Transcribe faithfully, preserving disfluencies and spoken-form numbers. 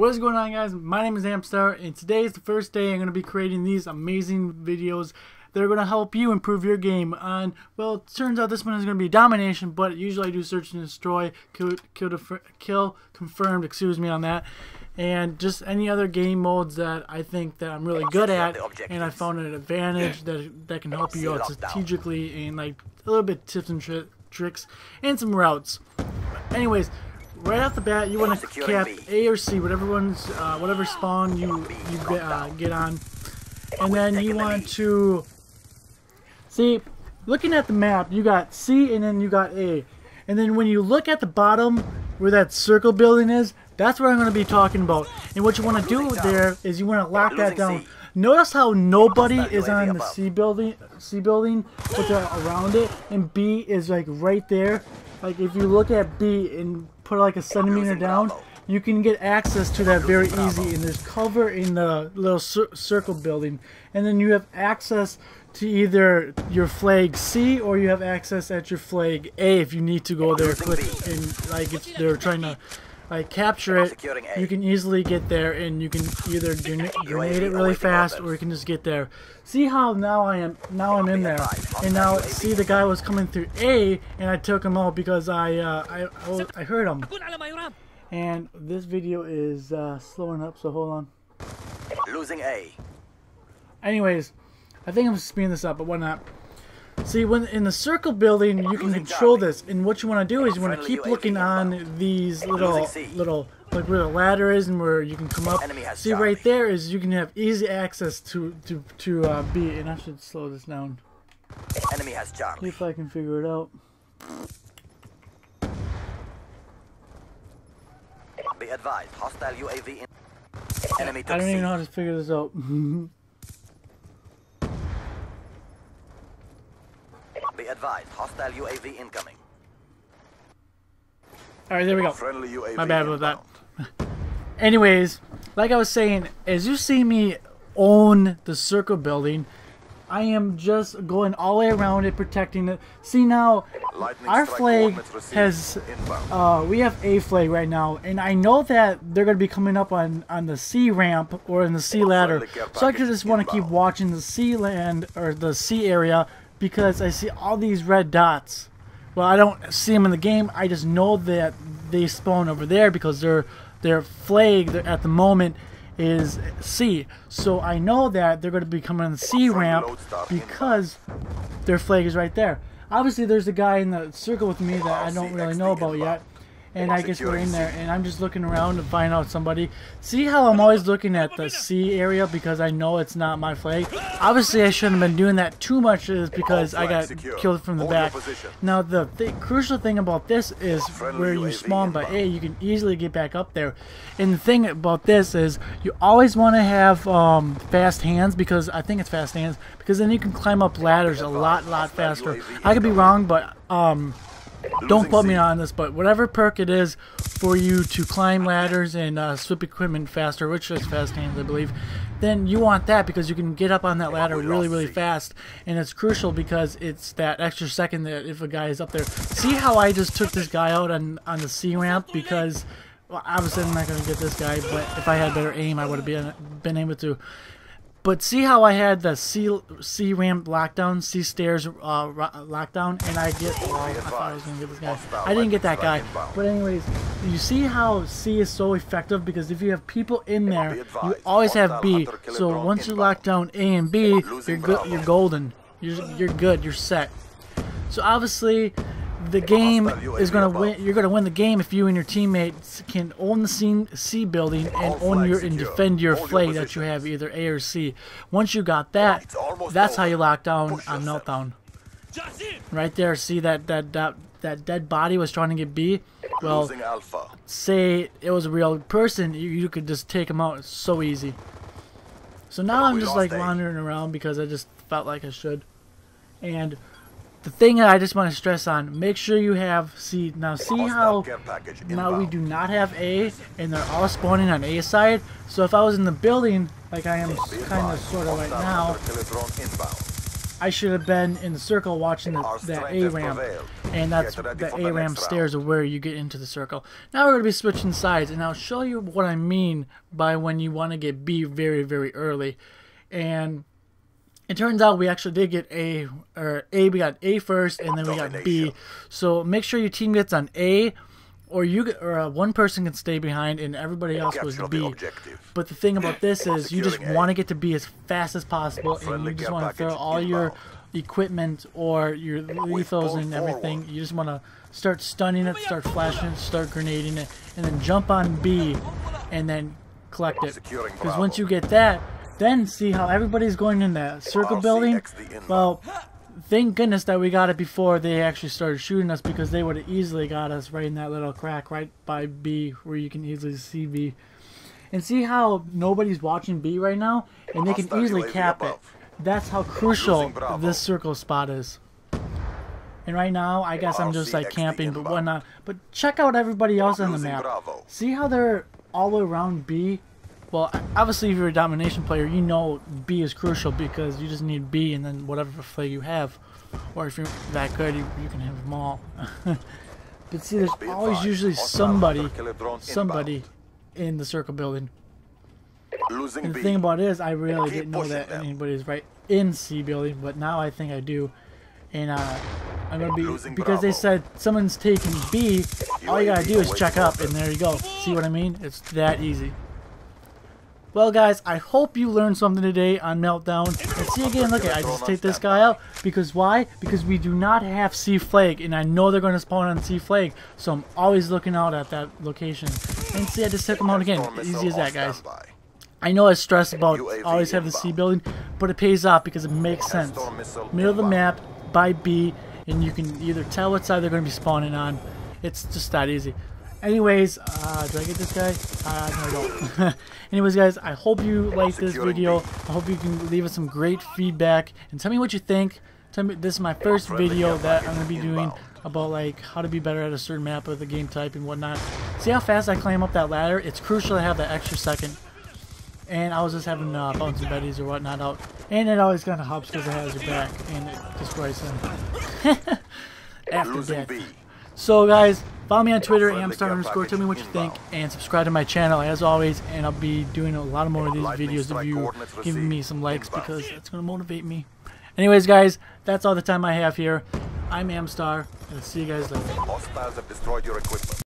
What is going on, guys? My name is Amstar, and today is the first day I'm going to be creating these amazing videos that are going to help you improve your game on, well, it turns out this one is going to be domination, but usually I do search and destroy, kill, kill, kill confirmed, excuse me on that, and just any other game modes that I think that I'm really good at, and I found an advantage that that can help you out strategically, and like a little bit tips and tri tricks, and some routes. Anyways, right off the bat, you want to cap A or C, whatever one's, uh, whatever spawn you you get, uh, get on, and then you want to. See, looking at the map, you got C and then you got A. And then when you look at the bottom where that circle building is, that's what I'm going to be talking about. And what you want to do there is you want to lock that down. Notice how nobody is on the C building, C building, but they're around it. And B is like right there. Like if you look at B and put like a centimeter down, you can get access to that very easy, and there's cover in the little cir circle building, and then you have access to either your flag C or you have access at your flag A if you need to go there quick, and like if they're trying to like capture it, you can easily get there, and you can either grenade it really fast or you can just get there. See how now I am now I'm in there, and now see the guy was coming through A and I took him out because I uh, I, I I heard him. And this video is uh, slowing up, so hold on. Losing A. Anyways, I think I'm speeding this up, but why not? See, when in the circle building, you can control this, and what you want to do is you want to keep looking on these little, little, like where the ladder is and where you can come up. See, right there is you can have easy access to to to uh, B, and I should slow this down. Enemy has Charlie. If I can figure it out. Be advised, hostile U A V in enemy. I don't even know how to figure this out. Be advised, hostile U A V incoming. All right, there we go. My bad about that. Anyways, like I was saying, as you see me own the circle building, I am just going all the way around it, protecting it. See now, our flag has, uh, we have A flag right now, and I know that they're going to be coming up on, on the C ramp or in the C ladder. So I just want to keep watching the C land or the C area because I see all these red dots. Well, I don't see them in the game. I just know that they spawn over there because their their flag at the moment is C, so I know that they're going to be coming on the C ramp because their flag is right there. Obviously there's a guy in the circle with me that I don't really know about yet, and I guess we're in there, and I'm just looking around to find out somebody. See how I'm always looking at the C area because I know it's not my flag. Obviously I shouldn't have been doing that too much is because I got killed from the back. Now the th crucial thing about this is where you spawn by A, you can easily get back up there. And the thing about this is you always want to have um, fast hands, because I think it's fast hands, because then you can climb up ladders a lot lot faster. I could be wrong, but um don't put me on this, but whatever perk it is for you to climb ladders and uh, swip equipment faster, which is fast hands I believe, then you want that because you can get up on that ladder really really fast, and it's crucial because it's that extra second that if a guy is up there. See how I just took this guy out on, on the C ramp because, well, obviously I'm not going to get this guy, but if I had better aim I would have been, been able to. But see how I had the C C ramp lockdown, C stairs uh, lockdown, and I get. Well, I thought I was gonna get this guy. I didn't get that guy. But anyways, you see how C is so effective because if you have people in there, you always have B. So once you lock down A and B, you're good. You're golden. You're you're good. You're set. So obviously, the game is gonna win. You're gonna win the game if you and your teammates can own the C, C building and own your and defend your flag that you have, either A or C. Once you got that, that's how you lock down on Meltdown. Right there, see that that that that dead body was trying to get B. Well, say it was a real person, you, you could just take him out so easy. So now I'm just like wandering around because I just felt like I should. And the thing that I just want to stress on, make sure you have C. Now see how now we do not have A, and they're all spawning on A side. So if I was in the building, like I am kind of sort of right now, I should have been in the circle watching the, that A ramp. And that's the A RAM stairs are where you get into the circle. Now we're going to be switching sides, and I'll show you what I mean by when you want to get B very, very early. And it turns out we actually did get A, or A, we got A first, and then we got B. So make sure your team gets on A, or you, or one person can stay behind and everybody else goes to B. But the thing about this is you just want to get to B as fast as possible, and you just want to throw all your equipment or your lethals and everything. You just want to start stunning it, start flashing it, start grenading it, and then jump on B and then collect it. Because once you get that, then see how everybody's going in that circle building. Well, thank goodness that we got it before they actually started shooting us, because they would have easily got us right in that little crack right by B, where you can easily see B. And see how nobody's watching B right now, and they can easily cap it. That's how crucial this circle spot is. And right now, I guess I'm just like camping, but whatnot. But check out everybody else on the map. See how they're all around B? Well, obviously if you're a domination player, you know B is crucial, because you just need B and then whatever flag you have. Or if you're that good, you, you can have them all. But see, there's always usually somebody, somebody in the circle building. And the thing about it is, I really didn't know that anybody's right in C building, but now I think I do. And uh, I'm gonna be, because they said someone's taking B, all you gotta do is check up, and there you go. See what I mean? It's that easy. Well guys, I hope you learned something today on Meltdown. And see again, look at, I just take this guy out, because why? Because we do not have C flag, and I know they're going to spawn on C flag, so I'm always looking out at that location. And see, I just took them out again, easy as that guys. I know I stress about always having the C building, but it pays off because it makes sense. Middle of the map, by B, and you can either tell what side they're going to be spawning on. It's just that easy. Anyways, uh, did I get this guy? Uh, no, I don't. Anyways, guys, I hope you liked this video. I hope you can leave us some great feedback and tell me what you think. Tell me, this is my first video that I'm gonna be doing about like how to be better at a certain map of the game type and whatnot. See how fast I climb up that ladder? It's crucial to have that extra second. And I was just having uh, Bouncy Betties or whatnot out, and it always kind of helps because it has your back and it destroys them after that. So, guys. Follow me on Twitter, Amstar underscore, tell me what you think, and subscribe to my channel as always, and I'll be doing a lot more of these videos of you giving me some likes, because it's going to motivate me. Anyways guys, that's all the time I have here. I'm Amstar, and I'll see you guys later.